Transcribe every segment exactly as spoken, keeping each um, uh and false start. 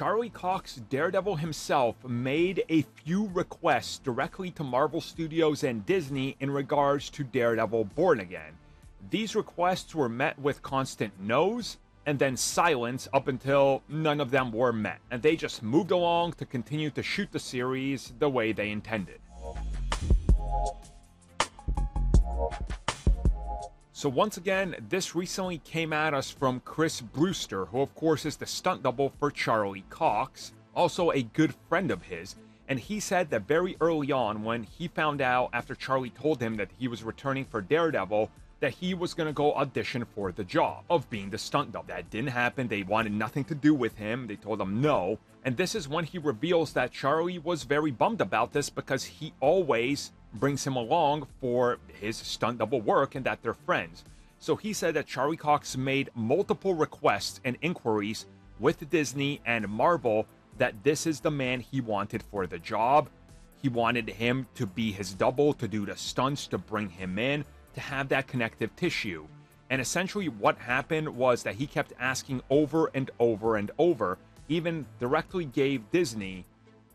Charlie Cox, Daredevil himself, made a few requests directly to Marvel Studios and Disney in regards to Daredevil Born Again. These requests were met with constant no's and then silence up until none of them were met, and they just moved along to continue to shoot the series the way they intended. So once again, this recently came at us from Chris Brewster, who of course is the stunt double for Charlie Cox, also a good friend of his, and he said that very early on when he found out after Charlie told him that he was returning for Daredevil, that he was going to go audition for the job of being the stunt double. That didn't happen. They wanted nothing to do with him. They told him no. And this is when he reveals that Charlie was very bummed about this because he always brings him along for his stunt double work and that they're friends. So he said that Charlie Cox made multiple requests and inquiries with Disney and Marvel that this is the man he wanted for the job. He wanted him to be his double, to do the stunts, to bring him in, to have that connective tissue. And essentially what happened was that he kept asking over and over and over, even directly gave Disney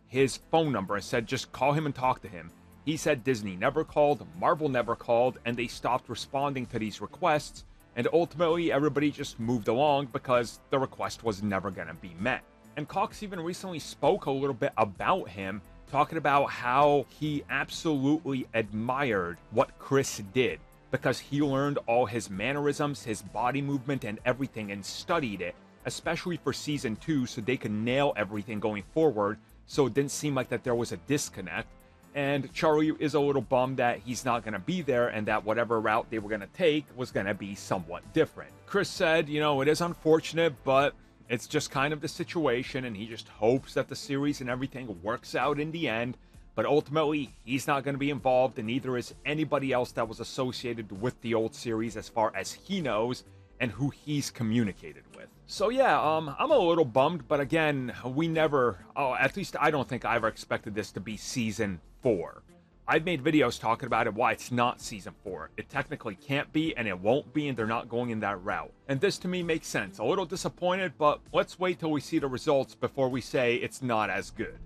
his phone number and said, just call him and talk to him. He said Disney never called, Marvel never called, and they stopped responding to these requests, and ultimately everybody just moved along because the request was never going to be met. And Cox even recently spoke a little bit about him, talking about how he absolutely admired what Chris did because he learned all his mannerisms, his body movement, and everything, and studied it, especially for season two, so they could nail everything going forward, so it didn't seem like that there was a disconnect. And Charlie is a little bummed that he's not going to be there and that whatever route they were going to take was going to be somewhat different. Chris said, you know, it is unfortunate, but it's just kind of the situation, and he just hopes that the series and everything works out in the end. But ultimately, he's not going to be involved, and neither is anybody else that was associated with the old series as far as he knows and who he's communicated with. So yeah, um, I'm a little bummed, but again, we never, oh, at least I don't think I ever expected this to be season four. I've made videos talking about it, why it's not season four. It technically can't be, and it won't be, and they're not going in that route. And this to me makes sense. A little disappointed, but let's wait till we see the results before we say it's not as good.